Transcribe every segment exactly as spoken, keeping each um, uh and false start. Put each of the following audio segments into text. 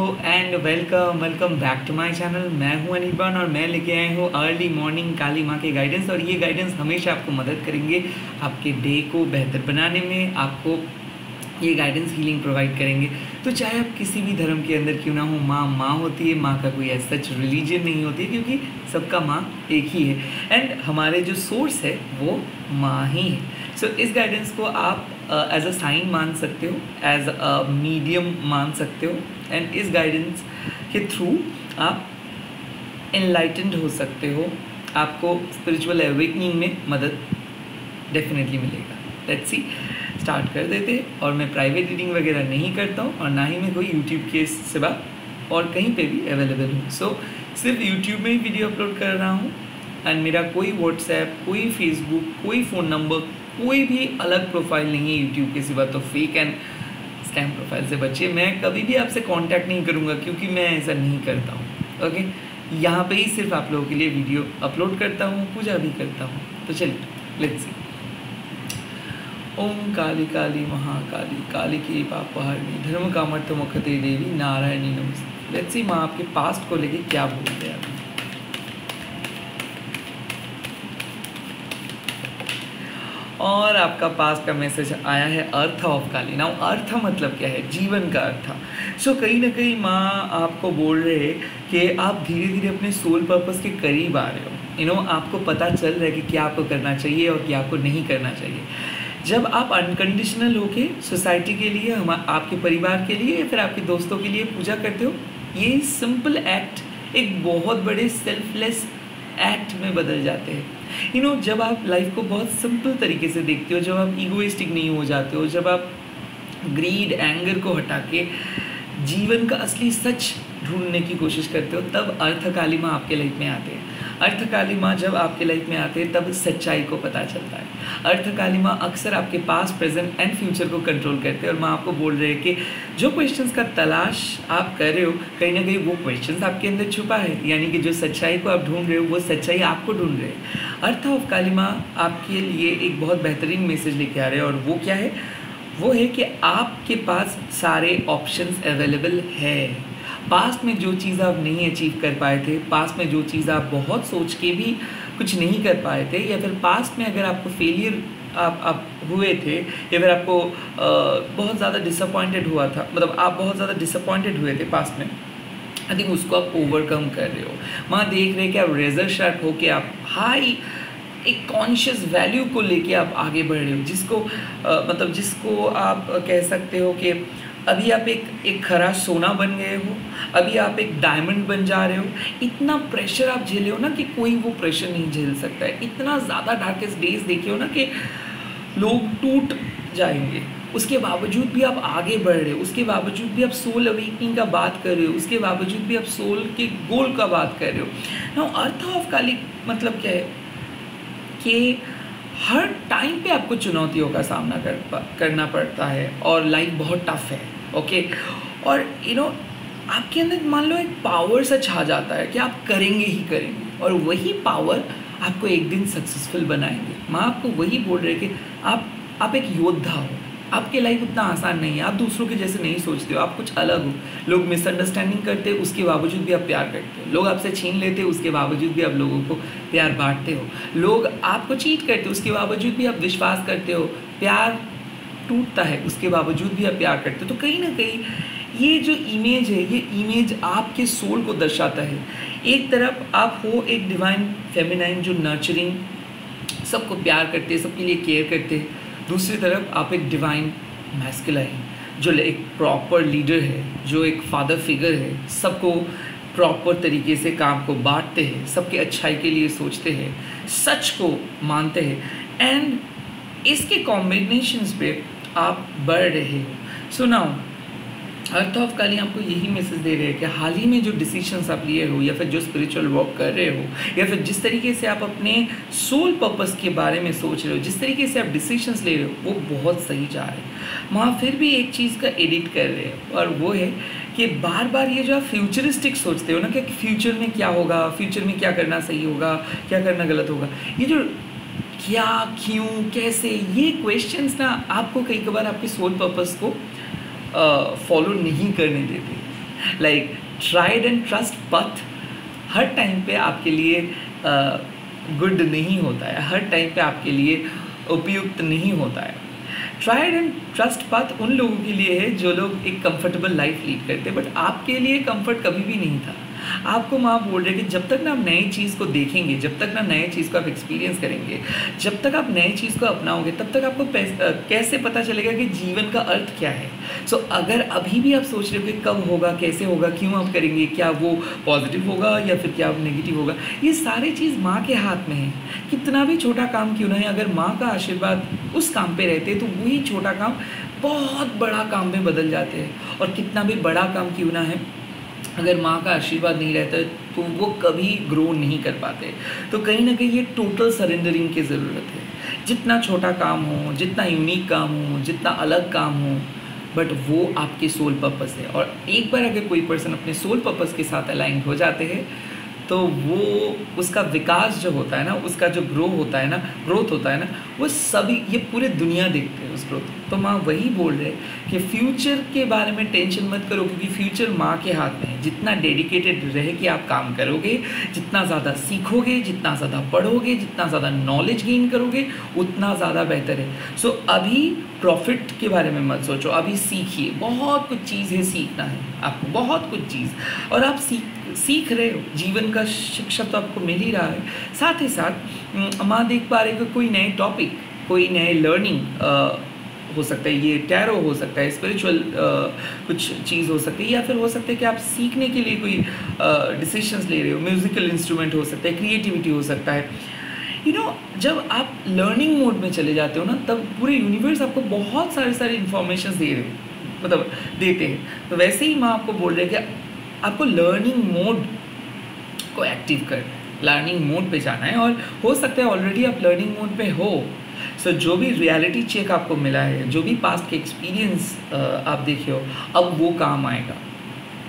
And welcome welcome back to my channel. मैं हूं अनिर्बन और मैं लेके आया हूं अर्ली मॉर्निंग काली माँ के गाइडेंस। और ये गाइडेंस हमेशा आपको मदद करेंगे आपके डे को बेहतर बनाने में, आपको ये गाइडेंस हीलिंग प्रोवाइड करेंगे। तो चाहे आप किसी भी धर्म के अंदर क्यों ना हो, माँ माँ होती है। माँ का कोई ऐसा सच रिलीजन नहीं होती है, क्योंकि सबका माँ एक ही है एंड हमारे जो सोर्स है वो माँ ही है। सो so, इस गाइडेंस को आप एज अ साइन मान सकते हो, एज अ मीडियम मान सकते हो एंड इस गाइडेंस के थ्रू आप एनलाइटेंड हो सकते हो। आपको स्पिरिचुअल अवेकनिंग में मदद डेफिनेटली मिलेगा। लेट्स सी, स्टार्ट कर देते। और मैं प्राइवेट रीडिंग वगैरह नहीं करता हूँ और ना ही मैं कोई यूट्यूब के सिवा और कहीं पे भी अवेलेबल हूँ। सो so, सिर्फ यूट्यूब में ही वीडियो अपलोड कर रहा हूँ एंड मेरा कोई व्हाट्सएप, कोई फेसबुक, कोई फ़ोन नंबर, कोई भी अलग प्रोफाइल नहीं है यूट्यूब के सिवा। तो फेक एंड स्कैम प्रोफाइल से बचिए। मैं कभी भी आपसे कॉन्टैक्ट नहीं करूँगा क्योंकि मैं ऐसा नहीं करता हूँ। Okay okay? यहाँ पर ही सिर्फ आप लोगों के लिए वीडियो अपलोड करता हूँ, पूजा भी करता हूँ। तो चलिए लेट्स सी। ओम काली काली महाकाली, काली की पापहारिणी, धर्म कामर्थ मोक्षदे देवी, नारायणी नमस्ते। लेट्स सी माँ आपके पास्ट को लेके क्या बोलते हैं। आप और आपका पास्ट का मैसेज आया है अर्थ ऑफ काली। नाउ अर्थ मतलब क्या है? जीवन का अर्थ। सो कहीं ना कहीं माँ आपको बोल रहे हैं कि आप धीरे धीरे अपने सोल पर्पस के करीब आ रहे हो। यू नो, आपको पता चल रहा है कि क्या आपको करना चाहिए और क्या आपको नहीं करना चाहिए। जब आप अनकंडीशनल होके सोसाइटी के लिए, हम आपके परिवार के लिए या फिर आपके दोस्तों के लिए पूजा करते हो, ये सिंपल एक्ट एक बहुत बड़े सेल्फलेस एक्ट में बदल जाते हैं। यू नो, जब आप लाइफ को बहुत सिंपल तरीके से देखते हो, जब आप ईगोइस्टिक नहीं हो जाते हो, जब आप ग्रीड एंगर को हटा के जीवन का असली सच ढूंढने की कोशिश करते हो, तब अर्थ काली माँ आपके लाइफ में आते हैं। अर्थ काली माँ जब आपके लाइफ में आते हैं तब सच्चाई को पता चलता है। अर्थ काली माँ अक्सर आपके पास्ट, प्रेजेंट एंड फ्यूचर को कंट्रोल करते हैं। और माँ आपको बोल रहे हैं कि जो क्वेश्चंस का तलाश आप कर रहे हो, कहीं ना कहीं वो क्वेश्चंस आपके अंदर छुपा है। यानी कि जो सच्चाई को आप ढूंढ रहे हो, वो सच्चाई आपको ढूंढ रहे हैं। अर्थ ऑफ काली माँ आपके लिए एक बहुत बेहतरीन मैसेज लेके आ रहे हैं। और वो क्या है? वो है कि आपके पास सारे ऑप्शंस अवेलेबल है। पास्ट में जो चीज़ आप नहीं अचीव कर पाए थे, पास्ट में जो चीज़ आप बहुत सोच के भी कुछ नहीं कर पाए थे, या फिर पास्ट में अगर आपको फेलियर आप आप हुए थे या फिर आपको आ, बहुत ज़्यादा डिसअपॉइंटेड हुआ था, मतलब आप बहुत ज़्यादा डिसअपॉइंटेड हुए थे पास्ट में, आई थिंक उसको आप ओवरकम कर रहे हो। माँ देख रहे कि आप रेजर शार्प हो के आप हाई एक कॉन्शियस वैल्यू को लेके आप आगे बढ़ रहे हो, जिसको आ, मतलब जिसको आप कह सकते हो कि अभी आप एक एक खरा सोना बन गए हो, अभी आप एक डायमंड बन जा रहे हो। इतना प्रेशर आप झेले हो ना कि कोई वो प्रेशर नहीं झेल सकता है। इतना ज़्यादा डार्केस्ट डेज देखे हो ना कि लोग टूट जाएंगे, उसके बावजूद भी आप आगे बढ़ रहे हो, उसके बावजूद भी आप सोल अवेकनिंग का बात कर रहे हो, उसके बावजूद भी आप सोल के गोल का बात कर रहे हो। नाउ अर्थ ऑफ काली मतलब क्या है कि हर टाइम पे आपको चुनौतियों का सामना कर, करना पड़ता है और लाइफ बहुत टफ है। Okay okay? और यू you नो know, आपके अंदर मान लो एक पावर सा छा जाता है कि आप करेंगे ही करेंगे, और वही पावर आपको एक दिन सक्सेसफुल बनाएंगे। माँ आपको वही बोल रहे कि आप आप एक योद्धा हो। आपके लाइफ उतना आसान नहीं है, आप दूसरों के जैसे नहीं सोचते हो, आप कुछ अलग हो। लोग मिसअंडरस्टैंडिंग करते हैं, उसके बावजूद भी आप प्यार करते हो। लोग आपसे छीन लेते हैं, उसके बावजूद भी आप लोगों को प्यार बांटते हो। लोग आपको चीट करते हो, उसके बावजूद भी आप विश्वास करते हो। प्यार टूटता है, उसके बावजूद भी आप प्यार करते हो। तो कहीं ना कहीं ये जो इमेज है, ये इमेज आपके सोल को दर्शाता है। एक तरफ आप हो एक डिवाइन फेमिनाइन जो नर्चरिंग, सबको प्यार करते हैं, सबके लिए केयर करते हैं। दूसरी तरफ आप एक डिवाइन मैस्कुलाइन जो एक प्रॉपर लीडर है, जो एक फादर फिगर है, सबको प्रॉपर तरीके से काम को बांटते हैं, सबके अच्छाई के लिए सोचते हैं, सच को मानते हैं एंड इसके कॉम्बिनेशंस पे आप बढ़ रहे हो। सो नाउ अर्थ ऑफ काली आपको यही मैसेज दे रहे हैं कि हाल ही में जो डिसीजंस आप लिए हो या फिर जो स्पिरिचुअल वर्क कर रहे हो या फिर जिस तरीके से आप अपने सोल पर्पस के बारे में सोच रहे हो, जिस तरीके से आप डिसीजंस ले रहे हो, वो बहुत सही जा रहे हैं। माँ फिर भी एक चीज़ का एडिट कर रहे हैं और वो है कि बार बार ये जो आप फ्यूचरिस्टिक सोचते हो ना कि फ्यूचर में क्या होगा, फ्यूचर में क्या करना सही होगा, क्या करना गलत होगा, ये जो क्या, क्यों, कैसे, ये क्वेश्चंस ना आपको कई कबार आपके सोल पर्पस को फॉलो uh, नहीं करने देते। लाइक ट्राइड एंड ट्रस्ट पथ हर टाइम पे आपके लिए गुड नहीं होता है, हर टाइम पे आपके लिए उपयुक्त नहीं होता है। ट्राइड एंड ट्रस्ट पथ उन लोगों के लिए है जो लोग एक कंफर्टेबल लाइफ लीड करते हैं, बट आपके लिए कंफर्ट कभी भी नहीं था। आपको माँ बोल रहे कि जब तक ना आप नई चीज़ को देखेंगे, जब तक ना नए चीज़ को आप एक्सपीरियंस करेंगे, जब तक आप नई चीज़ को अपनाओगे, तब तक आपको कैसे पता चलेगा कि जीवन का अर्थ क्या है। सो so, अगर अभी भी आप सोच रहे हो कि कब होगा, कैसे होगा, क्यों आप करेंगे, क्या वो पॉजिटिव होगा या फिर क्या वो नेगेटिव होगा, ये सारी चीज़ माँ के हाथ में है। कितना भी छोटा काम क्यों ना है, अगर माँ का आशीर्वाद उस काम पर रहते तो वही छोटा काम बहुत बड़ा काम में बदल जाते हैं, और कितना भी बड़ा काम क्यों ना है, अगर माँ का आशीर्वाद नहीं रहता तो वो कभी ग्रो नहीं कर पाते। तो कहीं ना कहीं ये टोटल सरेंडरिंग की ज़रूरत है। जितना छोटा काम हो, जितना यूनिक काम हो, जितना अलग काम हो, बट वो आपके सोल पर्पस है। और एक बार अगर कोई पर्सन अपने सोल पर्पस के साथ अलाइन हो जाते हैं तो वो उसका विकास जो होता है ना, उसका जो ग्रो होता है ना, ग्रोथ होता है ना, वो सभी ये पूरे दुनिया देखते हैं उस ग्रोथ। तो माँ वही बोल रहे हैं कि फ्यूचर के बारे में टेंशन मत करो, क्योंकि फ्यूचर माँ के हाथ में है। जितना डेडिकेटेड रहे कि आप काम करोगे, जितना ज़्यादा सीखोगे, जितना ज़्यादा पढ़ोगे, जितना ज़्यादा नॉलेज गेन करोगे, उतना ज़्यादा बेहतर है। सो अभी प्रॉफिट के बारे में मत सोचो, अभी सीखिए। बहुत कुछ चीज़ें सीखना है आपको, बहुत कुछ चीज़, और आप सीख सीख रहे हो। जीवन का शिक्षा तो आपको मिल ही रहा है, साथ ही साथ माँ देख पा रहे हैं को कोई नए टॉपिक, कोई नए लर्निंग हो सकता है, ये टैरो हो सकता है, स्पिरिचुअल कुछ चीज़ हो सकती है, या फिर हो सकता है कि आप सीखने के लिए कोई डिसीशंस ले रहे हो, म्यूज़िकल इंस्ट्रूमेंट हो सकता है, क्रिएटिविटी हो सकता है। यू you नो know, जब आप लर्निंग मोड में चले जाते हो ना, तब पूरे यूनिवर्स आपको बहुत सारे सारे इन्फॉर्मेशन दे रहे हो, मतलब देते हैं। तो वैसे ही माँ आपको बोल रहे हैं कि आपको लर्निंग मोड को एक्टिव करना है, लर्निंग मोड पे जाना है, और हो सकता है ऑलरेडी आप लर्निंग मोड पे हो। सो so, जो भी रियलिटी चेक आपको मिला है, जो भी पास्ट के एक्सपीरियंस आप देखे हो, अब वो काम आएगा।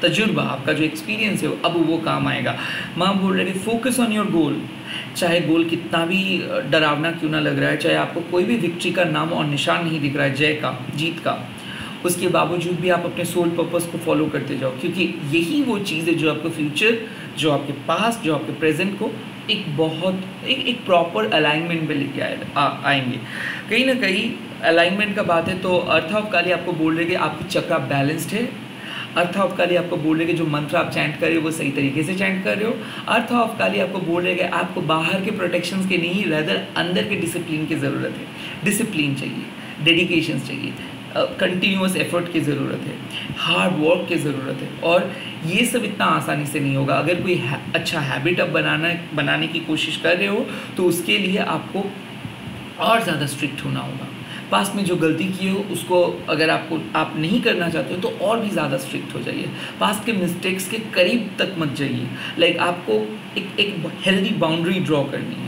तजुर्बा आपका जो एक्सपीरियंस है अब वो काम आएगा। माँ बोल रहे हैं फोकस ऑन योर गोल, चाहे गोल कितना भी डरावना क्यों ना लग रहा है, चाहे आपको कोई भी विक्ट्री का नाम और निशान नहीं दिख रहा है, जय का, जीत का, उसके बावजूद भी आप अपने सोल पर्पस को फॉलो करते जाओ, क्योंकि यही वो चीज़ है जो आपको फ्यूचर, जो आपके पास्ट, जो आपके प्रेजेंट को एक बहुत एक एक प्रॉपर अलाइनमेंट में लेके आएंगे। कहीं ना कहीं अलाइनमेंट का बात है। तो अर्थ ऑफ काली आपको बोल रहे कि आपकी चक्रा बैलेंस्ड है। अर्थ ऑफ काली आपको बोल रहे कि जो मंत्र आप चैंट कर रहे हो वो सही तरीके से चैंट कर रहे हो। अर्थ ऑफ काली आपको बोल रहे कि आपको बाहर के प्रोटेक्शंस के नहीं, रेदर अंदर के डिसिप्लिन की ज़रूरत है। डिसिप्लिन चाहिए, डेडिकेशन चाहिए, कंटिन्यूस uh, एफर्ट की ज़रूरत है, हार्ड वर्क की ज़रूरत है, और ये सब इतना आसानी से नहीं होगा। अगर कोई है, अच्छा हैबिट आप बनाना बनाने की कोशिश कर रहे हो तो उसके लिए आपको और ज़्यादा स्ट्रिक्ट होना होगा। पास्ट में जो गलती की हो उसको अगर आपको आप नहीं करना चाहते हो तो और भी ज़्यादा स्ट्रिक्ट हो जाइए। पास्ट के मिस्टेक्स के करीब तक मत जाइए। लाइक आपको एक एक हेल्दी बाउंड्री ड्रॉ करनी है।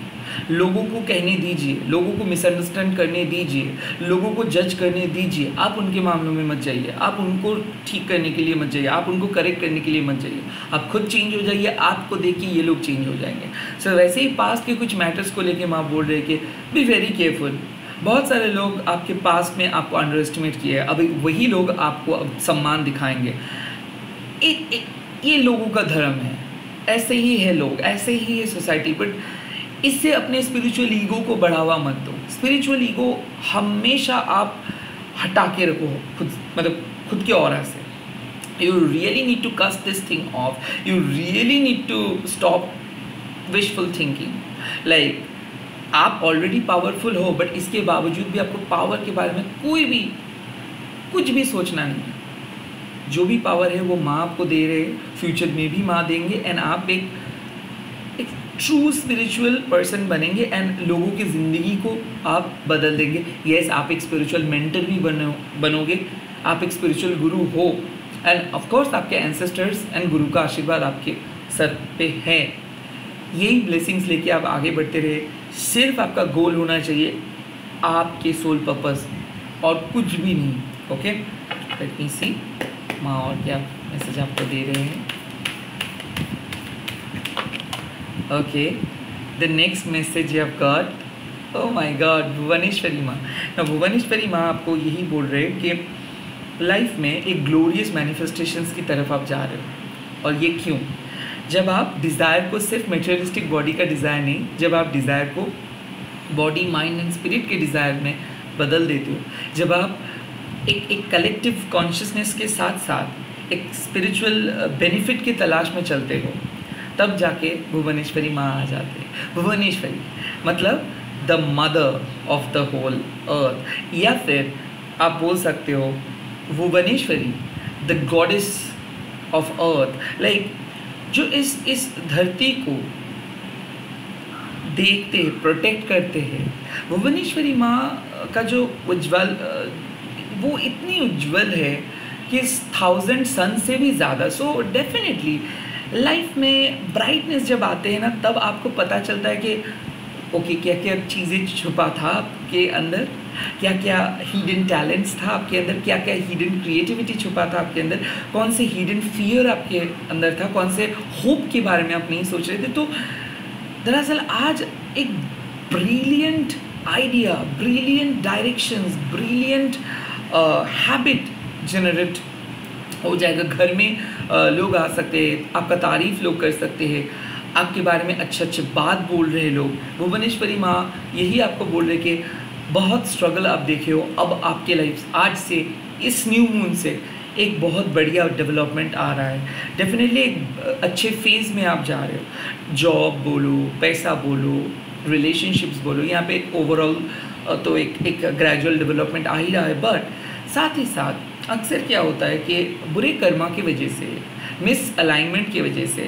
लोगों को कहने दीजिए, लोगों को मिसअंडरस्टैंड करने दीजिए, लोगों को जज करने दीजिए। आप उनके मामलों में मत जाइए, आप उनको ठीक करने के लिए मत जाइए, आप उनको करेक्ट करने के लिए मत जाइए। आप खुद चेंज हो जाइए, आपको देख के ये लोग चेंज हो जाएंगे। सो वैसे ही पास्ट के कुछ मैटर्स को लेके माँ बोल रहे कि बी वेरी केयरफुल। बहुत सारे लोग आपके पास्ट में आपको अंडर एस्टिमेट किए हैं, अभी वही लोग आपको अब सम्मान दिखाएंगे। एक, एक ये लोगों का धर्म है, ऐसे ही है लोग, ऐसे ही है सोसाइटी। बट इससे अपने स्पिरिचुअल ईगो को बढ़ावा मत दो। स्पिरिचुअल ईगो हमेशा आप हटा के रखो खुद, मतलब खुद के ऑरा से। You really need to cast this thing off, you really need to stop wishful thinking. Like आप ऑलरेडी पावरफुल हो, बट इसके बावजूद भी आपको पावर के बारे में कोई भी कुछ भी सोचना नहीं है। जो भी पावर है वो माँ आपको दे रहे हैं, फ्यूचर में भी माँ देंगे, एंड आप एक ट्रू स्पिरिचुअल पर्सन बनेंगे, एंड लोगों की ज़िंदगी को आप बदल देंगे। येस, आप एक स्पिरिचुअल मेंटर भी बनो बनोगे, आप एक स्पिरिचुअल गुरु हो, एंड ऑफकोर्स आपके एंसेस्टर्स एंड गुरु का आशीर्वाद आपके सर पे है। यही ब्लेसिंग्स लेके आप आगे बढ़ते रहे। सिर्फ आपका गोल होना चाहिए आपके सोल पर्पस, और कुछ भी नहीं। ओके, लेट मी सी माँ और क्या मैसेज आपको दे रहे हैं। Okay, the next message you have got, oh my God, Bhuvaneshwari माँ। ना भुवनेश्वरी माँ आपको यही बोल रहे हैं कि लाइफ में एक ग्लोरियस मैनिफेस्टेशंस की तरफ आप जा रहे हो। और ये क्यों? जब आप डिज़ायर को सिर्फ मटेरियलिस्टिक बॉडी का डिज़ायर नहीं, जब आप डिज़ायर को बॉडी माइंड एंड स्पिरिट के डिज़ायर में बदल देते हो, जब आप एक एक कलेक्टिव कॉन्शियसनेस के साथ साथ एक स्पिरिचुअल बेनिफिट की तलाश में चलते हो, तब जाके भुवनेश्वरी माँ आ जाते हैं। भुवनेश्वरी मतलब the mother of the whole earth, या फिर आप बोल सकते हो Bhuvaneshwari the goddess of earth, like जो इस इस धरती को देखते प्रोटेक्ट करते हैं। भुवनेश्वरी माँ का जो उज्ज्वल, वो इतनी उज्ज्वल है कि थाउजेंड सन से भी ज़्यादा। सो डेफिनेटली लाइफ में ब्राइटनेस जब आते हैं ना, तब आपको पता चलता है कि ओके क्या क्या चीज़ें छुपा था आपके अंदर, क्या क्या हिडन टैलेंट्स था आपके अंदर, क्या क्या हिडन क्रिएटिविटी छुपा था आपके अंदर, कौन से हिडन फियर आपके अंदर था, कौन से होप के बारे में आप नहीं सोच रहे थे। तो दरअसल आज एक brilliant idea, brilliant directions, brilliant habit generate हो जाएगा। घर में uh, लोग आ सकते हैं, आपका तारीफ़ लोग कर सकते हैं, आपके बारे में अच्छे अच्छे बात बोल रहे हैं लोग। भुवनेश्वरी माँ यही आपको बोल रहे कि बहुत स्ट्रगल आप देखे हो, अब आपके लाइफ आज से इस न्यू मून से एक बहुत बढ़िया डेवलपमेंट आ रहा है। डेफिनेटली एक अच्छे फेज़ में आप जा रहे हो, जॉब बोलो, पैसा बोलो, रिलेशनशिप्स बोलो, यहाँ पे ओवरऑल तो एक एक ग्रेजुअल डेवलपमेंट आ ही रहा है। बट साथ ही साथ अक्सर क्या होता है कि बुरे कर्मा की वजह से, मिस अलाइनमेंट की वजह से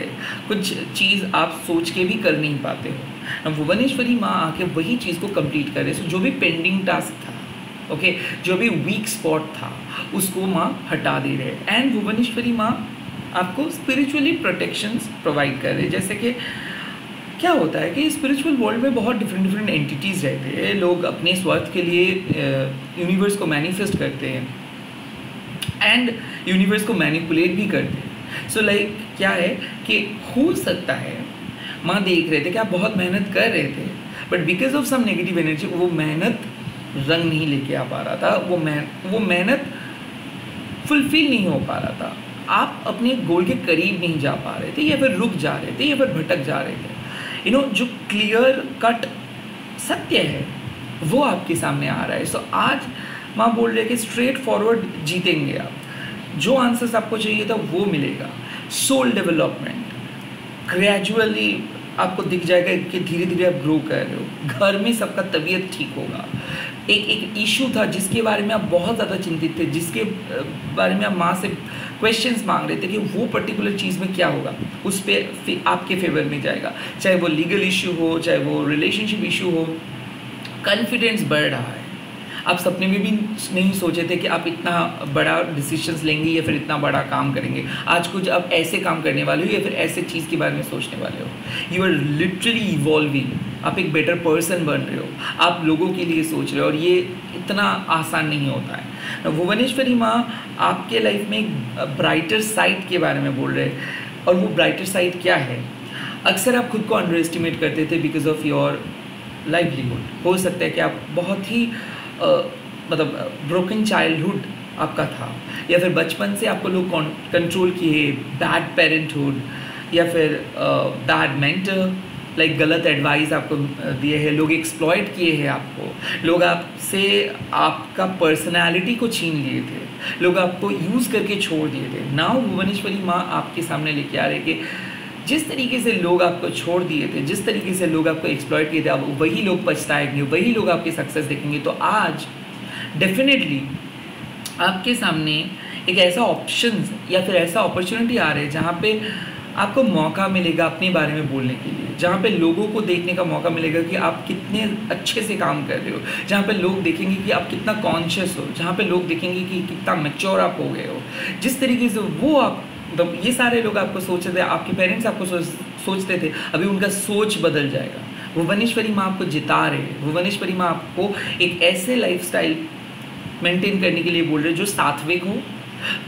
कुछ चीज़ आप सोच के भी कर नहीं पाते हो। भुवनेश्वरी माँ आके वही चीज़ को कंप्लीट करे। सो जो भी पेंडिंग टास्क था, ओके okay, जो भी वीक स्पॉट था, उसको माँ हटा दे रहे। एंड भुवनेश्वरी माँ आपको स्पिरिचुअली प्रोटेक्शंस प्रोवाइड कर रहे। जैसे कि क्या होता है कि स्पिरिचुअल वर्ल्ड में बहुत डिफरेंट डिफरेंट एंटिटीज़ रहते हैं, लोग अपने स्वार्थ के लिए यूनिवर्स को मैनिफेस्ट करते हैं एंड यूनिवर्स को मैनिपुलेट भी करते हैं। सो so, लाइक like, क्या है कि हो सकता है माँ देख रहे थे कि आप बहुत मेहनत कर रहे थे, but because of some negative energy वो मेहनत रंग नहीं लेके आ पा रहा था, वो मेहनत वो मेहनत फुलफिल नहीं हो पा रहा था, आप अपने गोल के करीब नहीं जा पा रहे थे, या फिर रुक जा रहे थे, या फिर भटक जा रहे थे। यू you नो know, जो क्लियर कट सत्य है वो आपके सामने आ रहा है। सो so, आज माँ बोल रहे कि स्ट्रेट फॉरवर्ड जीतेंगे आप, जो आंसर्स आपको चाहिए था वो मिलेगा। सोल डेवलपमेंट ग्रेजुअली आपको दिख जाएगा कि धीरे धीरे आप ग्रो कर रहे हो। घर में सबका तबीयत ठीक होगा। एक एक इशू था जिसके बारे में आप बहुत ज़्यादा चिंतित थे, जिसके बारे में आप माँ से क्वेश्चंस मांग रहे थे कि वो पर्टिकुलर चीज़ में क्या होगा, उस पर आपके फेवर में जाएगा। चाहे वो लीगल इशू हो, चाहे वो रिलेशनशिप इशू हो, कॉन्फिडेंस बढ़ रहा है। आप सपने में भी नहीं सोचे थे कि आप इतना बड़ा डिसीजंस लेंगे या फिर इतना बड़ा काम करेंगे। आज कुछ आप ऐसे काम करने वाले हो या फिर ऐसे चीज़ के बारे में सोचने वाले हो। यू आर लिटरली इवॉल्विंग, आप एक बेटर पर्सन बन रहे हो, आप लोगों के लिए सोच रहे हो, और ये इतना आसान नहीं होता है। भुवनेश्वरी माँ आपके लाइफ में एक ब्राइटर साइड के बारे में बोल रहे हैं, और वो ब्राइटर साइड क्या है? अक्सर आप खुद को अंडर एस्टिमेट करते थे बिकॉज ऑफ योर लाइवलीहुड। हो सकता है कि आप बहुत ही Uh, मतलब ब्रोकन चाइल्डहुड आपका था, या फिर बचपन से आपको लोग कंट्रोल किए, बैड पेरेंटहुड, या फिर बैड मेंटर, लाइक गलत एडवाइस आपको दिए हैं, लोग एक्सप्लॉयट किए हैं आपको, लोग आपसे आपका पर्सनालिटी को छीन लिए थे, लोग आपको यूज़ करके छोड़ दिए थे। नाउ भुवनेश्वरी माँ आपके सामने लेके आ रहे कि जिस तरीके से लोग आपको छोड़ दिए थे, जिस तरीके से लोग आपको एक्सप्लॉइट किए थे, आप वही लोग पछताएंगे, वही लोग आपकी सक्सेस देखेंगे। तो आज डेफिनेटली आपके सामने एक ऐसा ऑप्शन या फिर ऐसा अपॉर्चुनिटी आ रहा है जहाँ पे आपको मौका मिलेगा अपने बारे में बोलने के लिए, जहाँ पे लोगों को देखने का मौका मिलेगा कि आप कितने अच्छे से काम कर रहे हो, जहाँ पे लोग देखेंगे कि आप कितना कॉन्शियस हो, जहाँ पे लोग देखेंगे कि कितना मैच्योर आप हो गए हो। जिस तरीके से वो आप तो ये सारे लोग आपको सोच रहे थे, आपके पेरेंट्स आपको सोच सोचते थे, अभी उनका सोच बदल जाएगा। भुवनेश्वरी माँ आपको जिता रहे हैं। भुवनेश्वरी माँ आपको एक ऐसे लाइफस्टाइल मेंटेन करने के लिए बोल रहे हैं जो सात्विक हो,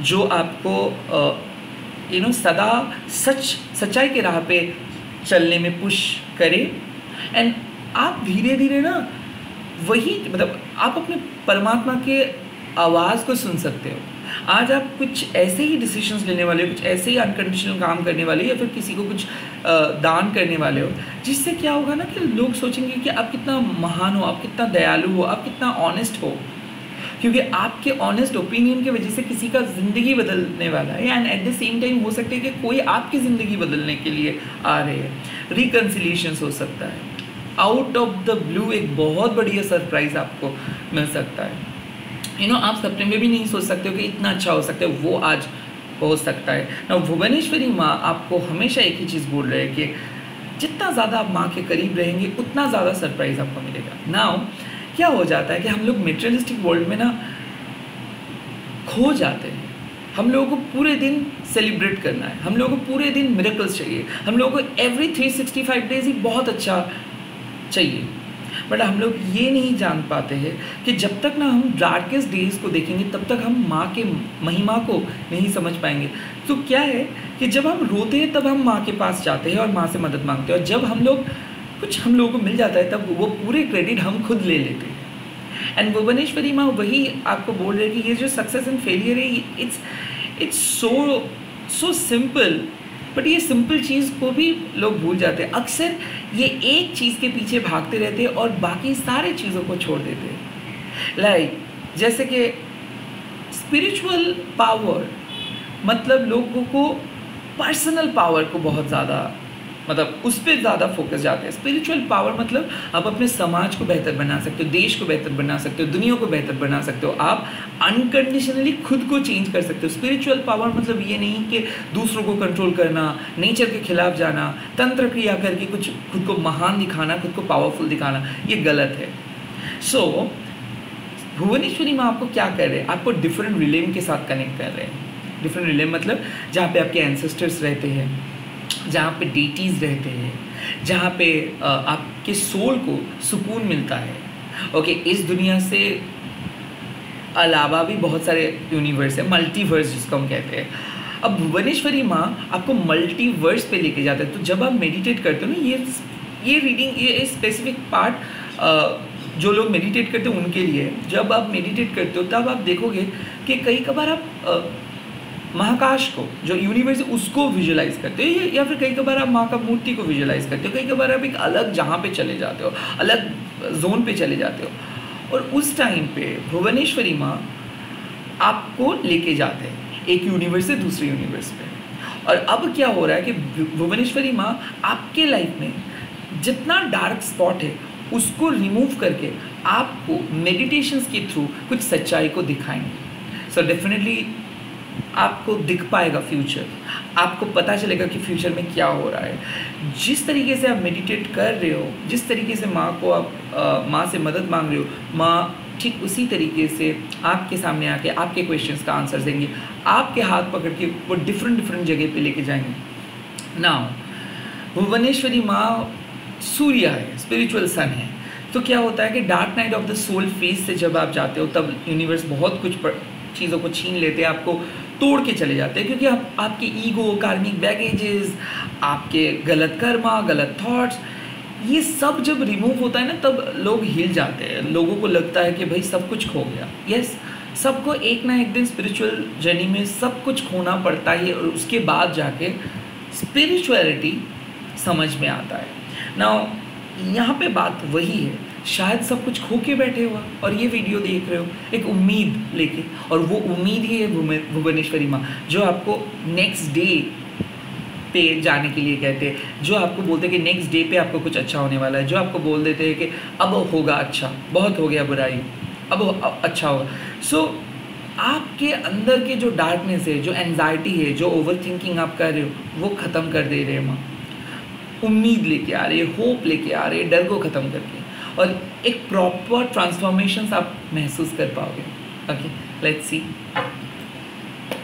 जो आपको यू नो सदा सच सच्चाई के राह पे चलने में पुश करे। एंड आप धीरे धीरे ना वही मतलब आप अपने परमात्मा के आवाज़ को सुन सकते हो, आज आप कुछ ऐसे ही डिसीजंस लेने वाले हो, कुछ ऐसे ही अनकंडीशनल काम करने वाले हो, या फिर किसी को कुछ दान करने वाले हो, जिससे क्या होगा ना कि लोग सोचेंगे कि आप कितना महान हो, आप कितना दयालु हो, आप कितना ऑनेस्ट हो, क्योंकि आपके ऑनेस्ट ओपिनियन की वजह से किसी का ज़िंदगी बदलने वाला है। And at the same time हो सकता है कि कोई आपकी ज़िंदगी बदलने के लिए आ रहे हैं। रिकन्सिलिएशन हो सकता है, आउट ऑफ द ब्लू एक बहुत बढ़िया सरप्राइज़ आपको मिल सकता है। यू नो आप सपने में भी नहीं सोच सकते हो कि इतना अच्छा हो सकता है, वो आज हो सकता है ना। भुवनेश्वरी माँ आपको हमेशा एक ही चीज़ बोल रहे हैं कि जितना ज़्यादा आप माँ के करीब रहेंगे उतना ज़्यादा सरप्राइज़ आपको मिलेगा। नाउ क्या हो जाता है कि हम लोग मेटेरियलिस्टिक वर्ल्ड में ना खो जाते हैं। हम लोगों को पूरे दिन सेलिब्रेट करना है, हम लोगों को पूरे दिन मिरेकल्स चाहिए, हम लोगों को every three sixty five days ही बहुत अच्छा चाहिए। बट हम लोग ये नहीं जान पाते हैं कि जब तक ना हम डार्केस्ट डेज को देखेंगे तब तक हम माँ के महिमा को नहीं समझ पाएंगे। तो क्या है कि जब हम रोते हैं तब हम माँ के पास जाते हैं और माँ से मदद मांगते हैं, और जब हम लोग कुछ हम लोगों को मिल जाता है तब वो पूरे क्रेडिट हम खुद ले लेते हैं। एंड भुवनेश्वरी माँ वही आपको बोल रहे हैं कि ये जो सक्सेस एंड फेलियर है, it's it's so so simple, but ये सिंपल चीज़ को भी लोग भूल जाते हैं। अक्सर ये एक चीज़ के पीछे भागते रहते हैं और बाकी सारे चीज़ों को छोड़ देते हैं। लाइक like, जैसे कि स्पिरिचुअल पावर, मतलब लोगों को पर्सनल पावर को बहुत ज़्यादा, मतलब उस पर ज़्यादा फोकस जाते हैं। स्पिरिचुअल पावर मतलब आप अपने समाज को बेहतर बना सकते हो, देश को बेहतर बना सकते हो, दुनिया को बेहतर बना सकते हो, आप अनकंडीशनली खुद को चेंज कर सकते हो। स्पिरिचुअल पावर मतलब ये नहीं कि दूसरों को कंट्रोल करना, नेचर के खिलाफ जाना, तंत्र क्रिया करके कुछ खुद को महान दिखाना, खुद को पावरफुल दिखाना, ये गलत है। सो so, भुवनेश्वरी माँ आपको क्या कर रहे हैं, आपको डिफरेंट रिलेम के साथ कनेक्ट कर रहे हैं। डिफरेंट रिलेम मतलब जहाँ पे आपके एंसेस्टर्स रहते हैं, जहाँ पे डेटीज़ रहते हैं, जहाँ पे आपके सोल को सुकून मिलता है। ओके, इस दुनिया से अलावा भी बहुत सारे यूनिवर्स है, मल्टीवर्स जिसको हम कहते हैं। अब भुवनेश्वरी माँ आपको मल्टीवर्स पे लेके जाता है। तो जब आप मेडिटेट करते हो ना, ये ये रीडिंग ये स्पेसिफिक पार्ट जो लोग मेडिटेट करते हैं उनके लिए। जब आप मेडिटेट करते हो तब आप देखोगे कि कई कबार आप आ, महाकाश को, जो यूनिवर्स है, उसको विजुलाइज करते हो, या फिर कई कबार आप माँ का मूर्ति को विजुलाइज करते हो, कई कबार आप एक अलग जहाँ पे चले जाते हो, अलग जोन पे चले जाते हो, और उस टाइम पे भुवनेश्वरी माँ आपको लेके जाते हैं एक यूनिवर्स से दूसरे यूनिवर्स पे। और अब क्या हो रहा है कि भुवनेश्वरी माँ आपके लाइफ में जितना डार्क स्पॉट है उसको रिमूव करके आपको मेडिटेशंस के थ्रू कुछ सच्चाई को दिखाएंगे। सो so डेफिनेटली आपको दिख पाएगा फ्यूचर, आपको पता चलेगा कि फ्यूचर में क्या हो रहा है। जिस तरीके से आप मेडिटेट कर रहे हो, जिस तरीके से माँ को आप माँ से मदद मांग रहे हो, माँ ठीक उसी तरीके से आपके सामने आके आपके क्वेश्चंस का आंसर देंगे, आपके हाथ पकड़ के वो डिफरेंट डिफरेंट जगह पे लेके जाएंगे। नाउ भुवनेश्वरी माँ सूर्य है, स्पिरिचुअल सन है। तो क्या होता है कि dark night of the soul phase से जब आप जाते हो तब यूनिवर्स बहुत कुछ चीज़ों को छीन लेते हैं, आपको तोड़ के चले जाते हैं, क्योंकि आप आपके ईगो, कार्मिक बैगेजेस, आपके गलत कर्मा, गलत थॉट्स, ये सब जब रिमूव होता है ना तब लोग हिल जाते हैं। लोगों को लगता है कि भाई सब कुछ खो गया। यस, सबको एक ना एक दिन स्पिरिचुअल जर्नी में सब कुछ खोना पड़ता है, और उसके बाद जाके स्पिरिचुअलिटी समझ में आता है। नाउ यहाँ पे बात वही है, शायद सब कुछ खो के बैठे हुआ और ये वीडियो देख रहे हो एक उम्मीद लेके, और वो उम्मीद ही है भुवनेश्वरी माँ, जो आपको नेक्स्ट डे पे जाने के लिए कहते हैं, जो आपको बोलते हैं कि नेक्स्ट डे पे आपको कुछ अच्छा होने वाला है, जो आपको बोल देते हैं कि अब होगा अच्छा, बहुत हो गया बुराई, अब अच्छा होगा। सो so, आपके अंदर के जो डार्कनेस है, जो एनजाइटी है, जो ओवर थिंकिंग आप कर रहे हो, वो ख़त्म कर दे रहे हैं माँ। उम्मीद लेके आ रही है, होप लेके आ रही है, डर को ख़त्म करके, और एक प्रॉपर ट्रांसफॉर्मेशन आप महसूस कर पाओगे। ओके, लेट्स सी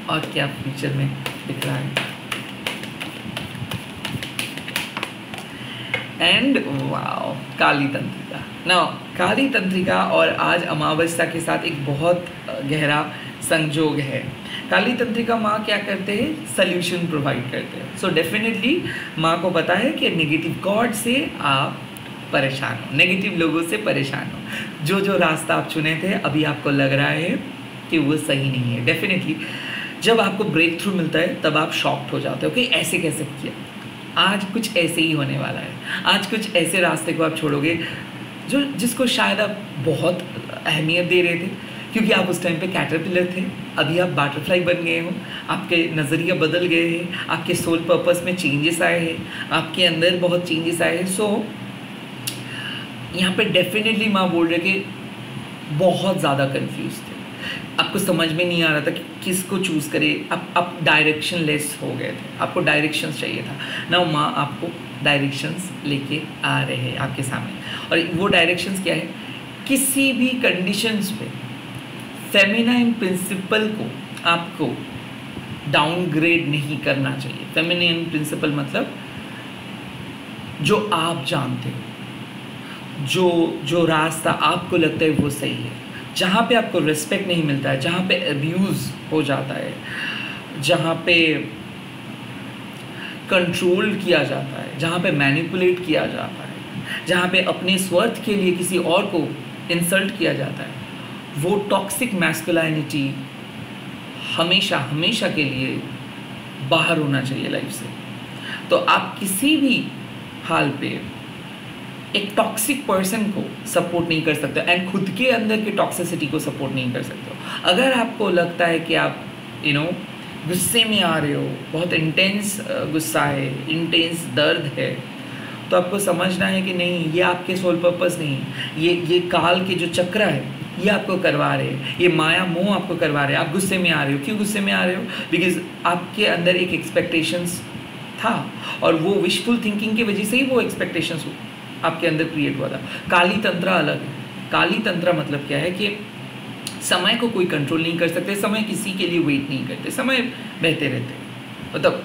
और क्या फ्यूचर में दिख रहा है। एंड वाओ, काली तंत्रिका। नाउ काली तंत्रिका और आज अमावस्या के साथ एक बहुत गहरा संयोग है। काली तंत्रिका माँ क्या करते हैं, सल्यूशन प्रोवाइड करते हैं। सो डेफिनेटली माँ को पता है कि नेगेटिव गॉड से आप परेशान हो, नेगेटिव लोगों से परेशान हो। जो जो रास्ता आप चुने थे अभी आपको लग रहा है कि वो सही नहीं है। डेफिनेटली जब आपको ब्रेक थ्रू मिलता है तब आप शॉक्ड हो जाते हो कि ऐसे कैसे किया। आज कुछ ऐसे ही होने वाला है, आज कुछ ऐसे रास्ते को आप छोड़ोगे जो जिसको शायद आप बहुत अहमियत दे रहे थे, क्योंकि आप उस टाइम पे कैटरपिलर थे, अभी आप बटरफ्लाई बन गए हो, आपके नज़रिया बदल गए हैं, आपके सोल पर्पस में चेंजेस आए हैं, आपके अंदर बहुत चेंजेस आए हैं। सो so, यहाँ पे डेफिनेटली माँ बोल रहे कि बहुत ज़्यादा कंफ्यूज थे, आपको समझ में नहीं आ रहा था कि किसको चूज़ करें, आप आप डायरेक्शन लेस हो गए थे, आपको डायरेक्शंस चाहिए था। ना माँ आपको डायरेक्शंस लेके आ रहे हैं आपके सामने, और वो डायरेक्शंस क्या है, किसी भी कंडीशंस पे फेमिनाइन प्रिंसिपल को आपको डाउनग्रेड नहीं करना चाहिए। फेमिनाइन प्रिंसिपल मतलब जो आप जानते हो, जो जो रास्ता आपको लगता है वो सही है, जहाँ पे आपको रिस्पेक्ट नहीं मिलता है, जहाँ पे अब्यूज़ हो जाता है, जहाँ पे कंट्रोल किया जाता है, जहाँ पे मैनिपुलेट किया जाता है, जहाँ पे अपने स्वार्थ के लिए किसी और को इंसल्ट किया जाता है, वो टॉक्सिक मैस्कुलिनिटी हमेशा हमेशा के लिए बाहर होना चाहिए लाइफ से। तो आप किसी भी हाल पे एक टॉक्सिक पर्सन को सपोर्ट नहीं कर सकते एंड खुद के अंदर की टॉक्सिसिटी को सपोर्ट नहीं कर सकते। अगर आपको लगता है कि आप यू नो गुस्से में आ रहे हो, बहुत इंटेंस गुस्सा है, इंटेंस दर्द है, तो आपको समझना है कि नहीं, ये आपके सोल पर्पस नहीं, ये ये काल के जो चक्र है ये आपको करवा रहे हैं, ये माया मोह आपको करवा रहे हैं। आप गुस्से में आ रहे हो, क्यों गुस्से में आ रहे हो, बिकॉज आपके अंदर एक एक्सपेक्टेशंस था और वो विशफुल थिंकिंग की वजह से ही वो एक्सपेक्टेशंस आपके अंदर क्रिएट हुआ था। काली तंत्र अलग है। काली तंत्र मतलब क्या है कि समय को कोई कंट्रोल नहीं कर सकते, समय किसी के लिए वेट नहीं करते, समय बहते रहते, मतलब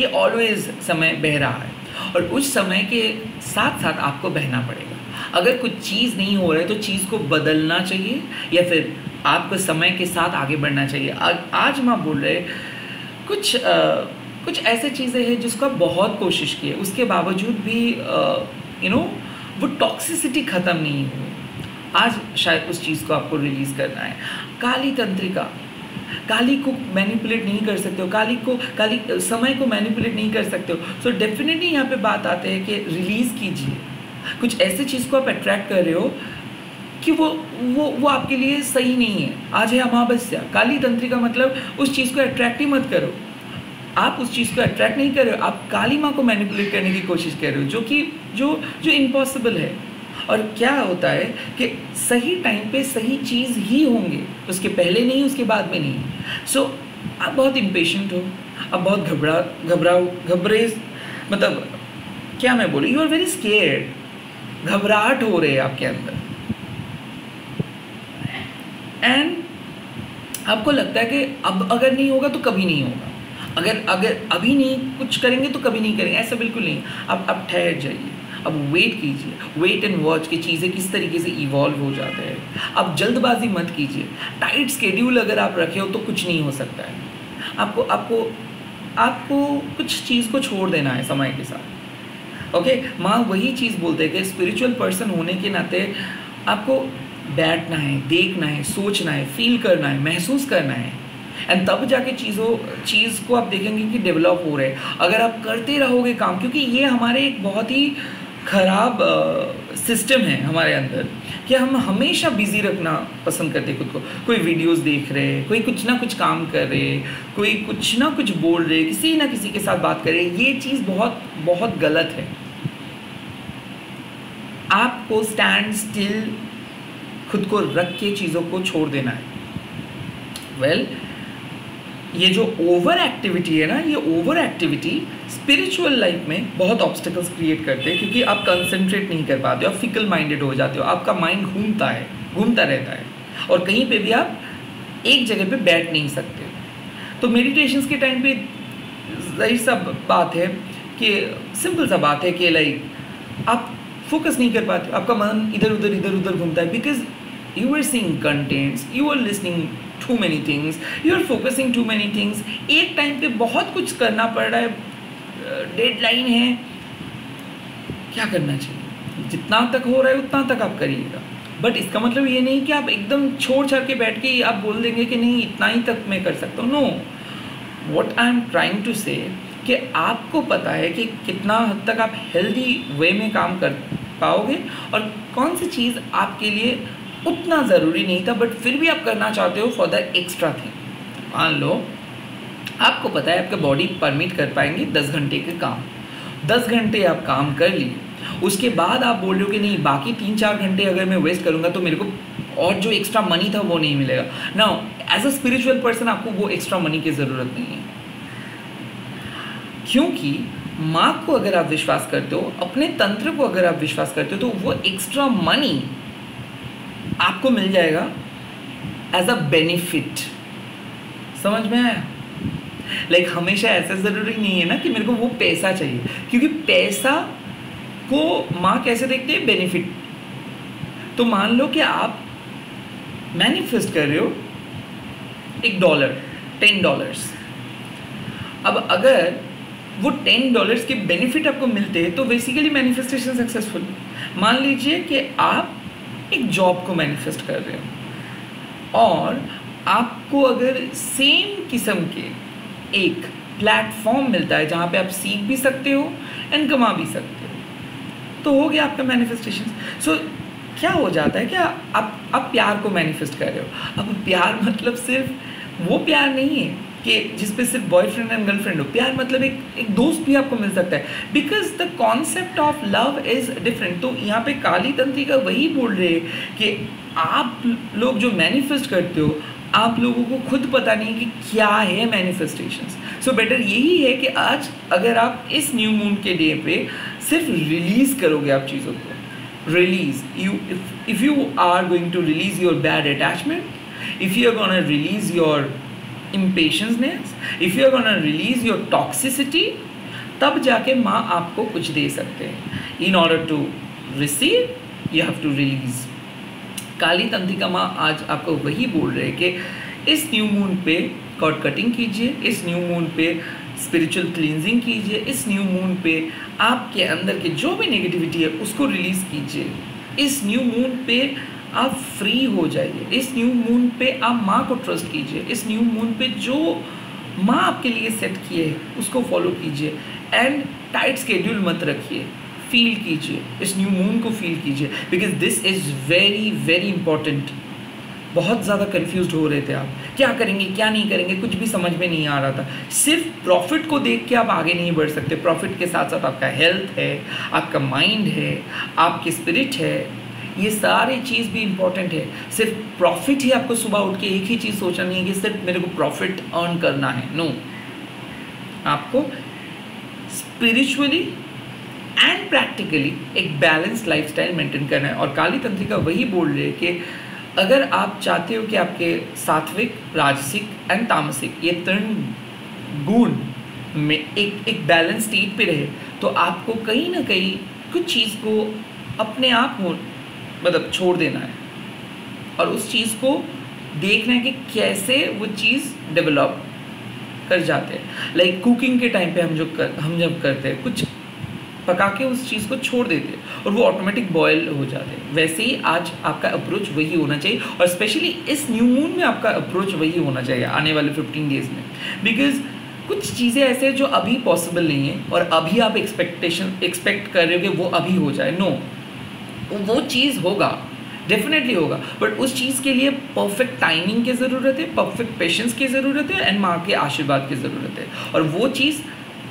ये ऑलवेज समय बह रहा है और उस समय के साथ साथ आपको बहना पड़ेगा। अगर कुछ चीज़ नहीं हो रहा है तो चीज़ को बदलना चाहिए या फिर आपको समय के साथ आगे बढ़ना चाहिए। आ, आज माँ बोल रहे कुछ आ, कुछ ऐसे चीज़ें हैं जिसको आप बहुत कोशिश की है, उसके बावजूद भी यू नो वो टॉक्सिसिटी ख़त्म नहीं हुई। आज शायद उस चीज़ को आपको रिलीज़ करना है। काली तंत्रिका, काली को मैनिपुलेट नहीं कर सकते हो, काली को काली समय को मैनिपुलेट नहीं कर सकते हो। सो डेफिनेटली यहाँ पे बात आते हैं कि रिलीज़ कीजिए, कुछ ऐसे चीज़ को आप अट्रैक्ट कर रहे हो कि वो वो वो आपके लिए सही नहीं है। आज है अमावस्या, काली तंत्रिका मतलब उस चीज़ को अट्रैक्ट ही मत करो। आप उस चीज़ को अट्रैक्ट नहीं कर रहे हो, आप काली माँ को मैनिपुलेट करने की कोशिश कर रहे हो, जो कि जो जो इम्पॉसिबल है। और क्या होता है कि सही टाइम पे सही चीज़ ही होंगे, उसके पहले नहीं, उसके बाद में नहीं। सो so, आप बहुत इम्पेशेंट हो, आप बहुत घबरा घबराओ घबरेज मतलब क्या मैं बोलूँ, यू आर वेरी स्केयर्ड, घबराहट हो रही है आपके अंदर एंड आपको लगता है कि अब अगर नहीं होगा तो कभी नहीं होगा, अगर अगर अभी नहीं कुछ करेंगे तो कभी नहीं करेंगे। ऐसा बिल्कुल नहीं। अब अब ठहर जाइए, अब वेट कीजिए, वेट एंड वॉच की चीज़ें किस तरीके से इवॉल्व हो जाते हैं। अब जल्दबाजी मत कीजिए। टाइट स्केड्यूल अगर आप रखे हो तो कुछ नहीं हो सकता है। आपको आपको आपको कुछ चीज़ को छोड़ देना है समय के साथ। ओके okay, माँ वही चीज़ बोलते हैं कि स्पिरिचुअल पर्सन होने के नाते आपको बैठना है, देखना है, सोचना है, फील करना है, महसूस करना है एंड तब जाके चीज़ों चीज़ को आप देखेंगे कि डेवलप हो रहे हैं। अगर आप करते रहोगे काम, क्योंकि ये हमारे एक बहुत ही ख़राब सिस्टम है हमारे अंदर कि हम हमेशा बिज़ी रखना पसंद करते हैं खुद को। कोई वीडियोस देख रहे हैं, कोई कुछ ना कुछ काम कर रहे हैं, कोई कुछ ना कुछ बोल रहे, किसी ना किसी के साथ बात कर रहे। ये चीज़ बहुत बहुत गलत है। आपको स्टैंड स्टिल खुद को रख के चीज़ों को छोड़ देना है। वेल well, ये जो ओवर एक्टिविटी है ना, ये ओवर एक्टिविटी स्पिरिचुअल लाइफ में बहुत ऑब्स्टिकल्स क्रिएट करते हैं, क्योंकि आप कंसंट्रेट नहीं कर पाते हो, आप फिकल माइंडेड हो जाते हो, आपका माइंड घूमता है घूमता रहता है और कहीं पे भी आप एक जगह पे बैठ नहीं सकते। तो मेडिटेशंस के टाइम पे यही सब बात है कि सिंपल सा बात है कि लाइक आप फोकस नहीं कर पाते, आपका मन इधर उधर इधर उधर घूमता है because you are seeing contents, you are listening to many things, you are focusing to many things. एक टाइम पे बहुत कुछ करना पड़ रहा है, डेडलाइन है, क्या करना चाहिए, जितना तक हो रहा है उतना तक आप करिएगा। बट इसका मतलब ये नहीं कि आप एकदम छोड़ छाड़ के बैठ के आप बोल देंगे कि नहीं इतना ही तक मैं कर सकता हूँ। No, what I am trying to say कि आपको पता है कि कितना हद तक आप हेल्दी वे में काम कर पाओगे और कौन सी चीज़ आपके लिए उतना ज़रूरी नहीं था बट फिर भी आप करना चाहते हो फॉर द एक्स्ट्रा थिंग। मान लो आपको पता है आपके बॉडी परमिट कर पाएंगे दस घंटे के काम, दस घंटे आप काम कर लिए, उसके बाद आप बोल रहे हो कि नहीं बाकी तीन चार घंटे अगर मैं वेस्ट करूँगा तो मेरे को और जो एक्स्ट्रा मनी था वो नहीं मिलेगा। Now as a spiritual person आपको वो एक्स्ट्रा मनी की ज़रूरत नहीं है, क्योंकि माँ को अगर आप विश्वास करते हो, अपने तंत्र को अगर आप विश्वास करते हो, तो वो एक्स्ट्रा मनी आपको मिल जाएगा एज अ बेनिफिट। समझ में आया? लाइक like, हमेशा ऐसा ज़रूरी नहीं है ना कि मेरे को वो पैसा चाहिए, क्योंकि पैसा को माँ कैसे देखती है? बेनिफिट। तो मान लो कि आप मैनिफेस्ट कर रहे हो एक डॉलर, टेन डॉलर्स। अब अगर वो टेन डॉलर्स के बेनिफिट आपको मिलते हैं तो बेसिकली मैनिफेस्टेशन सक्सेसफुल। मान लीजिए कि आप एक जॉब को मैनिफेस्ट कर रहे हो और आपको अगर सेम किस्म के एक प्लेटफॉर्म मिलता है जहाँ पे आप सीख भी सकते हो एंड कमा भी सकते हो, तो हो गया आपका मैनिफेस्टेशन। सो so, क्या हो जाता है कि आप आप प्यार को मैनिफेस्ट कर रहे हो। अब प्यार मतलब सिर्फ वो प्यार नहीं है कि जिसपे सिर्फ बॉयफ्रेंड एंड गर्लफ्रेंड हो, प्यार मतलब एक एक दोस्त भी आपको मिल सकता है, because the concept of love is different. तो यहाँ पे काली तंत्रिका वही बोल रहे हैं कि आप लोग जो मैनिफेस्ट करते हो आप लोगों को खुद पता नहीं कि क्या है मैनिफेस्टेशंस। सो बेटर यही है कि आज अगर आप इस न्यू मून के डे पे सिर्फ रिलीज़ करोगे आप चीज़ों को, release you if you are going to release your bad attachment, if you are gonna release your impatience, if you are going to release your toxicity, तब जाके माँ आपको कुछ दे सकते हैं। In order to receive you have to release. Kali Tantrika माँ आज आपको वही बोल रहे हैं कि इस न्यू मून पे कॉर्ड कटिंग कीजिए, इस न्यू मून पे स्पिरिचुअल क्लींजिंग कीजिए, इस न्यू मून पे आपके अंदर के जो भी नेगेटिविटी है उसको रिलीज़ कीजिए, इस न्यू मून पे आप फ्री हो जाइए, इस न्यू मून पे आप माँ को ट्रस्ट कीजिए, इस न्यू मून पे जो माँ आपके लिए सेट किए है उसको फॉलो कीजिए एंड टाइट स्केड्यूल मत रखिए, फील कीजिए, इस न्यू मून को फील कीजिए, because this is very very important. बहुत ज़्यादा कंफ्यूज हो रहे थे आप, क्या करेंगे क्या नहीं करेंगे, कुछ भी समझ में नहीं आ रहा था। सिर्फ प्रॉफिट को देख के आप आगे नहीं बढ़ सकते, प्रॉफिट के साथ साथ आपका हेल्थ है, आपका माइंड है, आपकी स्पिरिट है, ये सारी चीज़ भी इम्पॉर्टेंट है। सिर्फ प्रॉफिट ही आपको सुबह उठ के एक ही चीज़ सोचना नहीं है कि सिर्फ मेरे को प्रॉफिट अर्न करना है। नो, आपको स्पिरिचुअली एंड प्रैक्टिकली एक बैलेंस लाइफस्टाइल मेंटेन करना है। और काली तंत्रिका वही बोल रही है कि अगर आप चाहते हो कि आपके सात्विक, राजसिक एंड तामसिक ये तीन गुण में एक एक बैलेंस स्टेट पे रहे, तो आपको कहीं ना कहीं कुछ चीज़ को अपने आप हो मतलब छोड़ देना है और उस चीज़ को देखना है कि कैसे वो चीज़ डेवलप कर जाते हैं। लाइक like, कुकिंग के टाइम पे हम जो कर हम जब करते हैं कुछ पका के उस चीज़ को छोड़ देते हैं और वो ऑटोमेटिक बॉयल हो जाते हैं, वैसे ही आज आपका अप्रोच वही होना चाहिए और स्पेशली इस न्यू मून में आपका अप्रोच वही होना चाहिए आने वाले फिफ्टीन डेज़ में, बिकॉज कुछ चीज़ें ऐसे हैं जो अभी पॉसिबल नहीं है और अभी आप एक्सपेक्टेशन एक्सपेक्ट कर रहे हो कि वो अभी हो जाए। नो, वो चीज़ होगा, डेफिनेटली होगा, बट उस चीज़ के लिए परफेक्ट टाइमिंग की ज़रूरत है, परफेक्ट पेशेंस की ज़रूरत है एंड माँ के आशीर्वाद की ज़रूरत है, और वो चीज़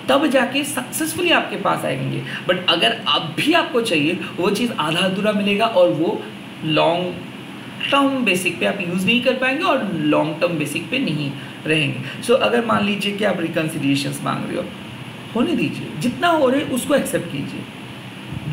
तब जाके सक्सेसफुली आपके पास आएंगे। बट अगर अब भी आपको चाहिए वो चीज़ आधा अधूरा मिलेगा और वो लॉन्ग टर्म बेसिक पे आप यूज़ नहीं कर पाएंगे और लॉन्ग टर्म बेसिक पे नहीं रहेंगे। सो so, अगर मान लीजिए कि आप रिकन्सिलिएशंस मांग रहे हो, होने दीजिए, जितना हो रहा है उसको एक्सेप्ट कीजिए,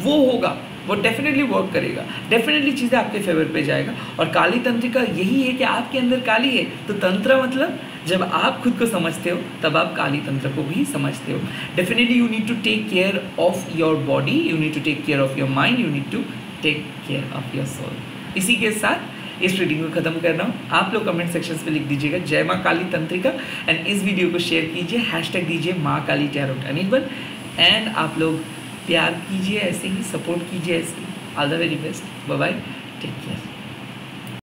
वो होगा, वो डेफिनेटली वर्क करेगा, डेफिनेटली चीज़ें आपके फेवर पे जाएगा। और काली तंत्रिका यही है कि आपके अंदर काली है तो तंत्र मतलब जब आप खुद को समझते हो तब आप काली तंत्र को भी समझते हो। Definitely you need to take care of your body, you need to take care of your mind, you need to take care of your soul. इसी के साथ इस रीडिंग को ख़त्म कर रहा हूँ। आप लोग कमेंट सेक्शंस में लिख दीजिएगा जय माँ काली तंत्रिका एंड इस वीडियो को शेयर कीजिए, हैशटैग दीजिए माँ काली टैरोट अनिर्बन, एंड आप लोग प्यार कीजिए, ऐसे ही सपोर्ट कीजिए, ऐसे ही। All the very best, bye bye, take care.